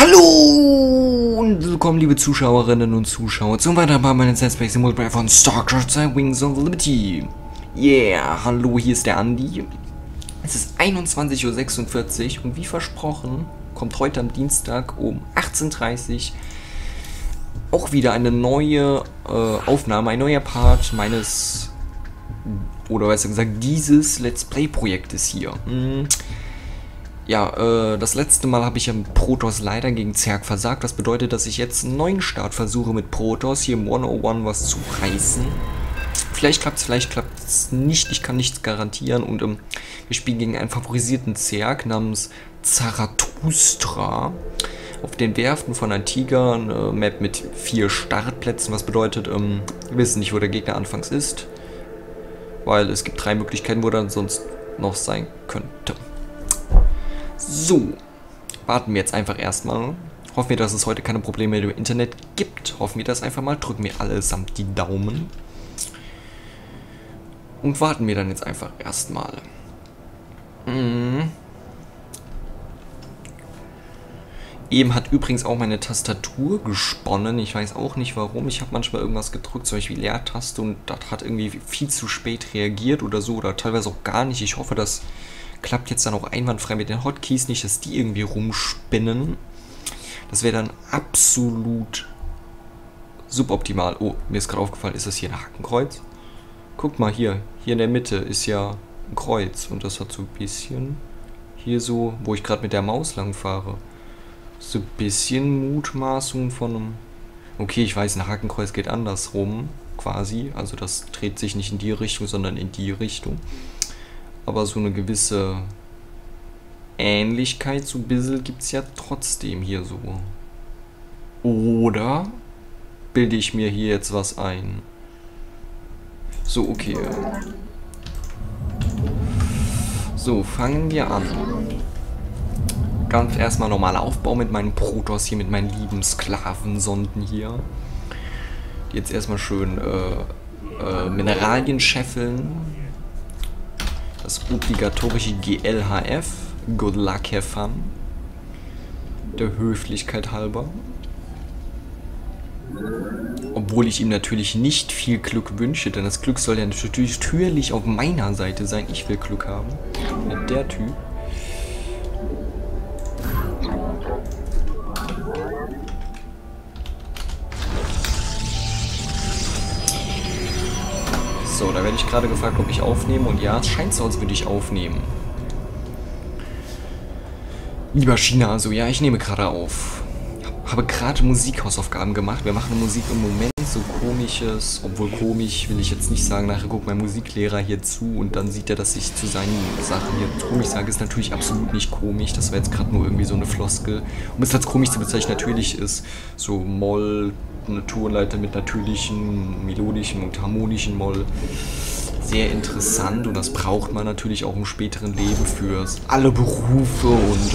Hallo und willkommen, liebe Zuschauerinnen und Zuschauer, zum weiteren Part meines Let's Plays im Multiplayer von Starcraft 2 Wings of Liberty. Yeah, hallo, hier ist der Andi. Es ist 21:46 Uhr und wie versprochen kommt heute am Dienstag um 18:30 Uhr auch wieder eine neue Aufnahme, ein neuer Part meines, oder besser gesagt, dieses Let's Play Projektes hier. Ja, das letzte Mal habe ich am Protoss leider gegen Zerg versagt. Das bedeutet, dass ich jetzt einen neuen Start versuche mit Protoss, hier im 101 was zu reißen. Vielleicht klappt es nicht. Ich kann nichts garantieren. Und wir spielen gegen einen favorisierten Zerg namens Zarathustra auf den Werften von Antiga, eine Map mit 4 Startplätzen. Was bedeutet, wir wissen nicht, wo der Gegner anfangs ist, weil es gibt 3 Möglichkeiten, wo er sonst noch sein könnte. So, warten wir jetzt einfach erstmal. Hoffen wir, dass es heute keine Probleme mit dem Internet gibt. Hoffen wir das einfach mal. Drücken wir allesamt die Daumen. Und warten wir dann jetzt einfach erstmal. Eben hat übrigens auch meine Tastatur gesponnen. Ich weiß auch nicht warum. Ich habe manchmal irgendwas gedrückt, zum Beispiel Leertaste, und das hat irgendwie viel zu spät reagiert oder so. Oder teilweise auch gar nicht. Ich hoffe, dass... klappt jetzt dann auch einwandfrei mit den Hotkeys, nicht, dass die irgendwie rumspinnen. Das wäre dann absolut suboptimal. Oh, mir ist gerade aufgefallen, ist das hier ein Hakenkreuz? Guck mal hier, hier in der Mitte ist ja ein Kreuz und das hat so ein bisschen, hier so, wo ich gerade mit der Maus lang fahre, so ein bisschen Mutmaßung von einem... Okay, ich weiß, ein Hakenkreuz geht andersrum quasi, also das dreht sich nicht in die Richtung, sondern in die Richtung. Aber so eine gewisse Ähnlichkeit, so ein bisschen, gibt es ja trotzdem hier so. Oder bilde ich mir hier jetzt was ein? So, okay. So, fangen wir an. Ganz erstmal normaler Aufbau mit meinem Protoss hier, mit meinen lieben Sklavensonden hier. Jetzt erstmal schön Mineralien scheffeln. Das obligatorische GLHF, Good Luck Have Fun, der Höflichkeit halber. Obwohl ich ihm natürlich nicht viel Glück wünsche, denn das Glück soll ja natürlich auf meiner Seite sein. Ich will Glück haben. Ja, der Typ. So, da werde ich gerade gefragt, ob ich aufnehme, und ja, es scheint so, als würde ich aufnehmen. Lieber China, also ja, ich nehme gerade auf. Habe gerade Musikhausaufgaben gemacht. Wir machen Musik im Moment, so komisches, obwohl komisch will ich jetzt nicht sagen. Nachher guckt mein Musiklehrer hier zu und dann sieht er, dass ich zu seinen Sachen hier komisch sage. Ist natürlich absolut nicht komisch. Das war jetzt gerade nur irgendwie so eine Floskel. Um es als komisch zu bezeichnen, natürlich ist so Moll... eine Tonleiter mit natürlichen, melodischen und harmonischen Moll. Sehr interessant, und das braucht man natürlich auch im späteren Leben für alle Berufe, und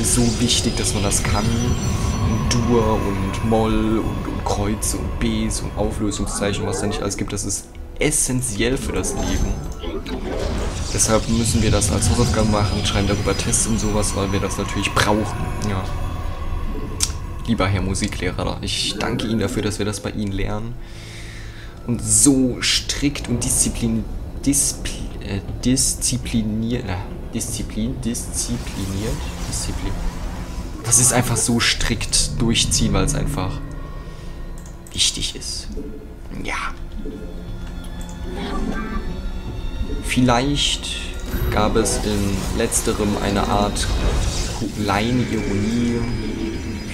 ist so wichtig, dass man das kann. Und Dur und Moll und Kreuze und Bs und Auflösungszeichen, was da nicht alles gibt, das ist essentiell für das Leben. Deshalb müssen wir das als Hausaufgaben machen, schreiben darüber Tests und sowas, weil wir das natürlich brauchen. Ja. Lieber Herr Musiklehrer, ich danke Ihnen dafür, dass wir das bei Ihnen lernen. Und so strikt und diszipliniert. Das ist einfach so strikt durchziehen, weil es einfach wichtig ist. Ja. Vielleicht gab es in letzterem eine Art Laien-Ironie.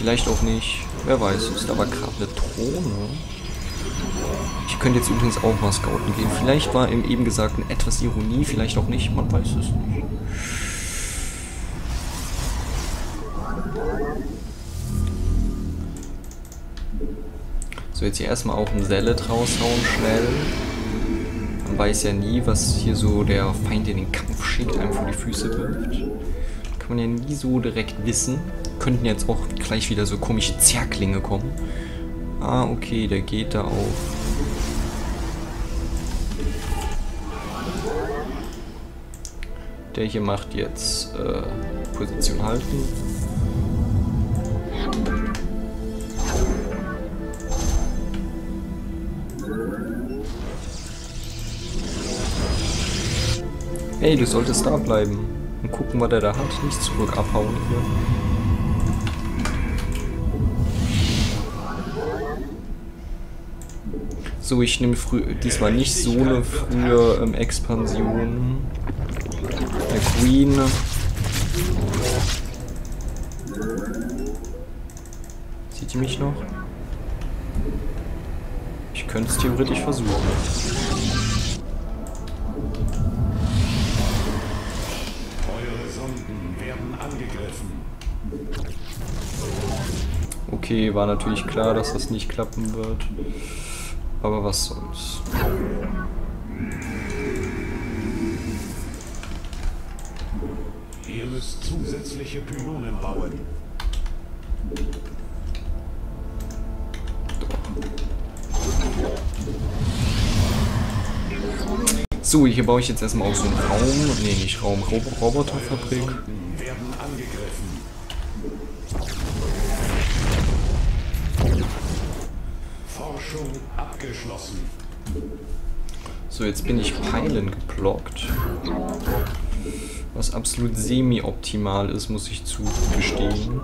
Vielleicht auch nicht. Wer weiß, ist aber gerade eine Drohne. Ich könnte jetzt übrigens auch mal scouten gehen. Vielleicht war im eben Gesagten etwas Ironie, vielleicht auch nicht. Man weiß es nicht. So, jetzt hier erstmal auch ein Zellet raushauen, schnell. Man weiß ja nie, was hier so der Feind in den Kampf schickt, einem vor die Füße wirft. Kann man ja nie so direkt wissen. Könnten jetzt auch gleich wieder so komische Zerklinge kommen. Ah, okay, der geht da auf. Der hier macht jetzt Position halten. Hey, du solltest da bleiben und gucken, was er da hat. Nicht zurück abhauen hier. So, ich nehme diesmal nicht so eine frühe Expansion. Der Green. Sieht die mich noch? Ich könnte es theoretisch versuchen. Eure Sonden werden angegriffen. Okay, war natürlich klar, dass das nicht klappen wird. Aber was soll's. Ihr müsst zusätzliche Pylonen bauen. So, hier baue ich jetzt erstmal auch so einen Raum. Nee, nicht Raum, Roboterfabrik. Abgeschlossen. So, jetzt bin ich Pylon geblockt. Was absolut semi-optimal ist, muss ich zugestehen.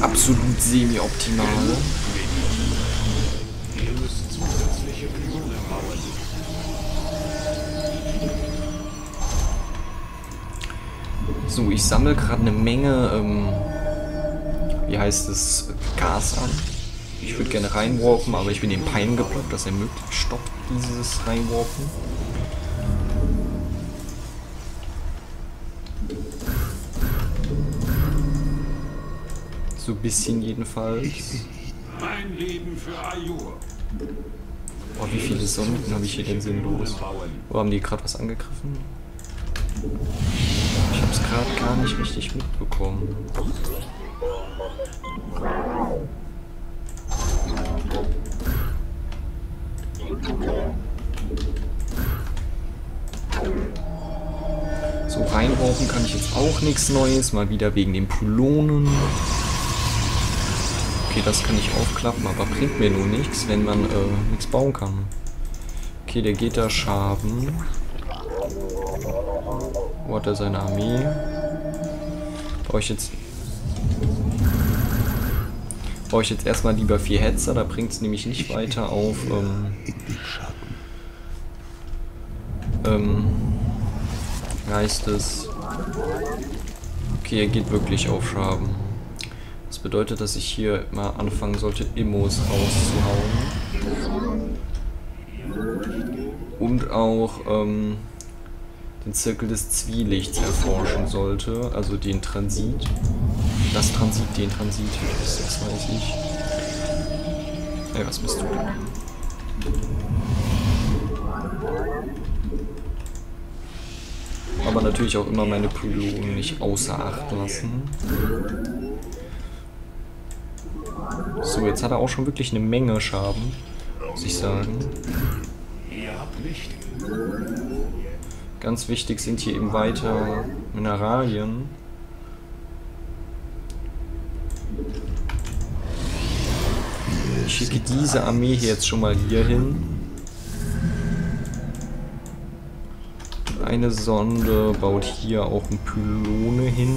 Absolut semi-optimal. So, ich sammle gerade eine Menge wie heißt es, Gas an. Ich würde gerne reinwarpen, aber ich bin den Pein geblockt, dass er möglichst stoppt dieses Reinwarpen. So ein bisschen jedenfalls. Mein Leben für Ayur. Boah, wie viele Sonden habe ich hier denn sinnlos? Wo haben die gerade was angegriffen? Ich habe es gerade gar nicht richtig mitbekommen. So, reinrauchen kann ich jetzt auch nichts Neues, mal wieder wegen den Pylonen. Okay, das kann ich aufklappen, aber bringt mir nur nichts, wenn man nichts bauen kann. Okay, der geht da schaben. Wo hat er seine Armee? Brauche ich jetzt... Brauche ich jetzt erstmal lieber 4 Hetzer, da bringt es nämlich nicht weiter auf heißt es. Okay, er geht wirklich auf Schaben. Das bedeutet, dass ich hier mal anfangen sollte, Immos rauszuhauen. Und auch den Zirkel des Zwielichts erforschen sollte, also den Transit. Das Transit, den Transit, das weiß ich. Ey, was bist du denn? Aber natürlich auch immer meine Pylonen nicht außer Acht lassen. So, jetzt hat er auch schon wirklich eine Menge Schaden, muss ich sagen. Ganz wichtig sind hier eben weiter Mineralien. Ich schicke diese Armee hier jetzt schon mal hier hin. Eine Sonde baut hier auch eine Pylone hin,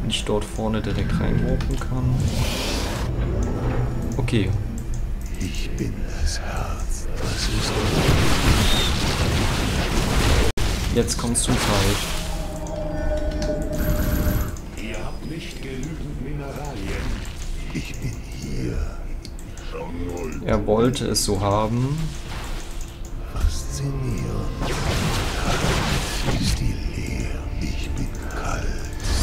wenn ich dort vorne direkt reinwarpen kann. Okay. Ich bin das Herz. Das ist jetzt kommt zum Fight. Ihr habt nicht genügend Mineralien. Ich bin hier. Er wollte es so haben. Faszinierend. Ist die Leere. Ich bin kalt.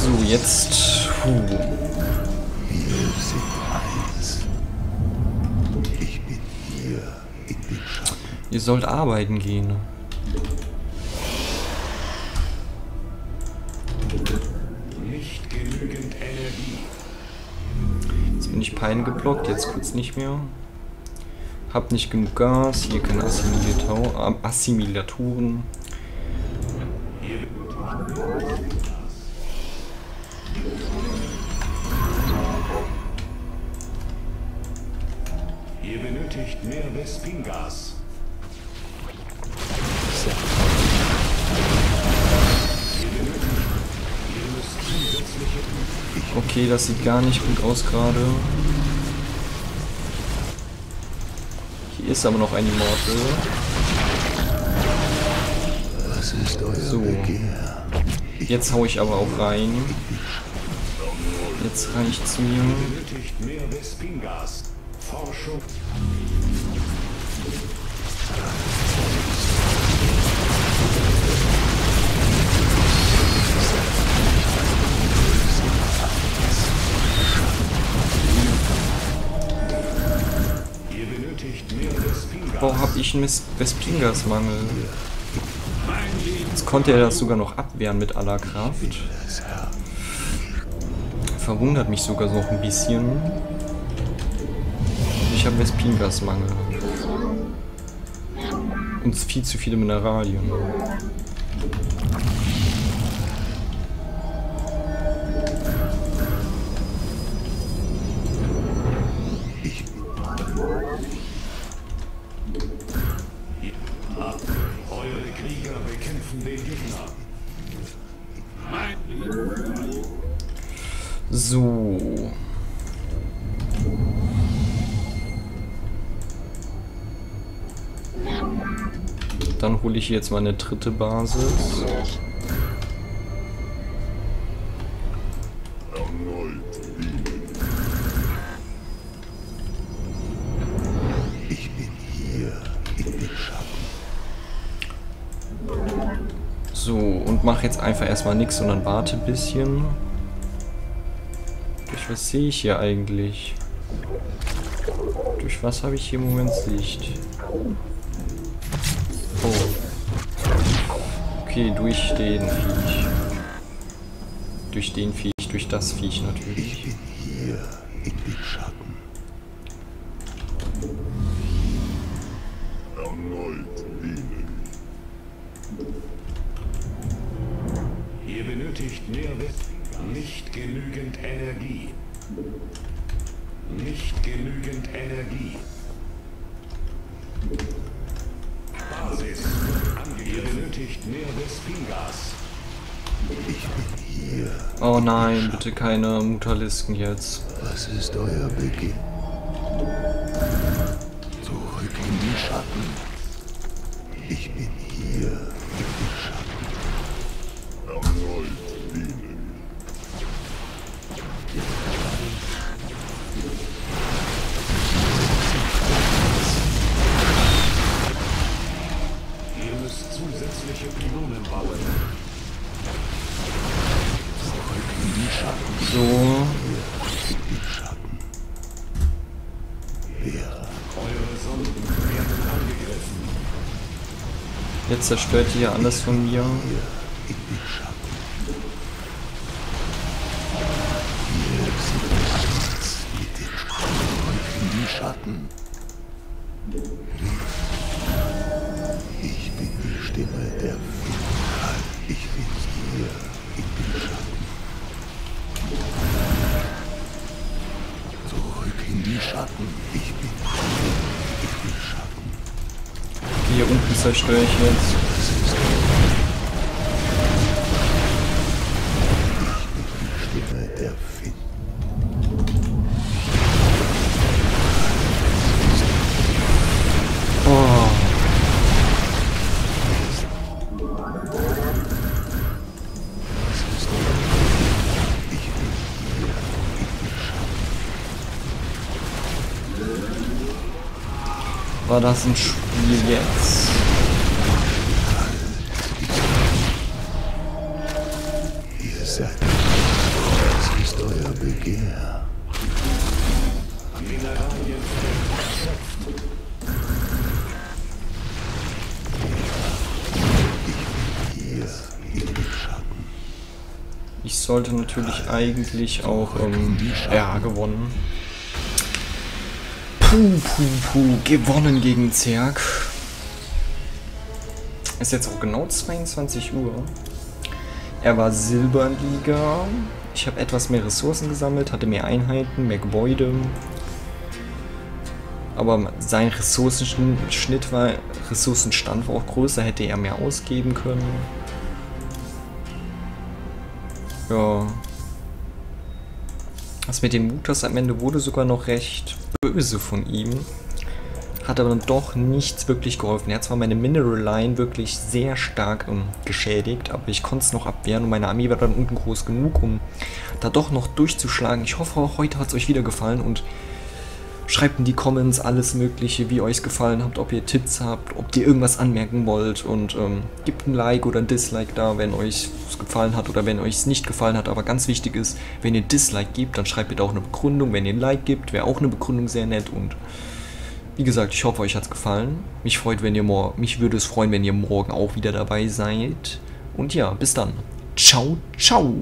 So, jetzt. Puh. Wir sind eins. Ich bin hier in den Schatten. Ihr sollt arbeiten gehen. Nicht genügend Energie. Jetzt bin ich Pein geblockt, jetzt kurz nicht mehr. Hab nicht genug Gas, hier keine Assimilatoren. Ihr benötigt mehr Vespene-Gas. Okay, das sieht gar nicht gut aus gerade. Hier ist aber noch ein Immortal. Das ist euer Begehr. Jetzt hau ich aber auch rein. Jetzt reicht's mir. Warum habe ich einen Vespingas-Mangel? Jetzt konnte er das sogar noch abwehren mit aller Kraft. Verwundert mich sogar noch ein bisschen. Ich habe Vespingas-Mangel. Und viel zu viele Mineralien. So. Dann hole ich hier jetzt meine dritte Basis. Ich bin hier in den Schatten. So, und mache jetzt einfach erstmal nichts, sondern warte ein bisschen. Was sehe ich hier eigentlich? Durch was habe ich hier im Moment Sicht? Oh. Okay, durch den Viech. Durch den Viech, durch das Viech natürlich. Ich bin hier in den Schatten. Erneut dienen. Ihr benötigt mehr Wissen. Nicht genügend Energie. Nicht genügend Energie. Basis. Ihr benötigt mehr Vespingas. Ich bin hier. Oh nein, bitte keine Mutalisken jetzt. Was ist euer Beginn? Zurück in die Schatten. Ich bin hier in den Schatten. Erneut dienen. So. Jetzt zerstört ihr alles von mir. Ich bin die Stimme der Finsterheit. Ich bin hier in den Schatten. Zurück in die Schatten. Ich bin hier in den Schatten. Hier unten zerstöre ich jetzt. Ich bin die Stimme der Finsterheit. War das ein Spiel jetzt? Ihr seid, das ist euer Begehr. Ich sollte natürlich eigentlich auch gewonnen. Gewonnen gegen Zerg. Ist jetzt auch genau 22 Uhr. Er war Silberliga. Ich habe etwas mehr Ressourcen gesammelt, hatte mehr Einheiten, mehr Gebäude. Aber sein Ressourcenstand war auch größer, hätte er mehr ausgeben können. Ja. Das mit dem Mutas am Ende wurde sogar noch recht böse von ihm. Hat aber dann doch nichts wirklich geholfen. Er hat zwar meine Mineral Line wirklich sehr stark geschädigt, aber ich konnte es noch abwehren und meine Armee war dann unten groß genug, um da doch noch durchzuschlagen. Ich hoffe, heute hat es euch wieder gefallen und schreibt in die Comments alles mögliche, wie euch gefallen habt, ob ihr Tipps habt, ob ihr irgendwas anmerken wollt, und gebt ein Like oder ein Dislike da, wenn euch es gefallen hat oder wenn euch es nicht gefallen hat. Aber ganz wichtig ist, wenn ihr Dislike gebt, dann schreibt bitte auch eine Begründung. Wenn ihr ein Like gebt, wäre auch eine Begründung sehr nett. Und wie gesagt, ich hoffe, euch hat es gefallen. Mich würde es freuen, wenn ihr morgen auch wieder dabei seid. Und ja, bis dann. Ciao, ciao.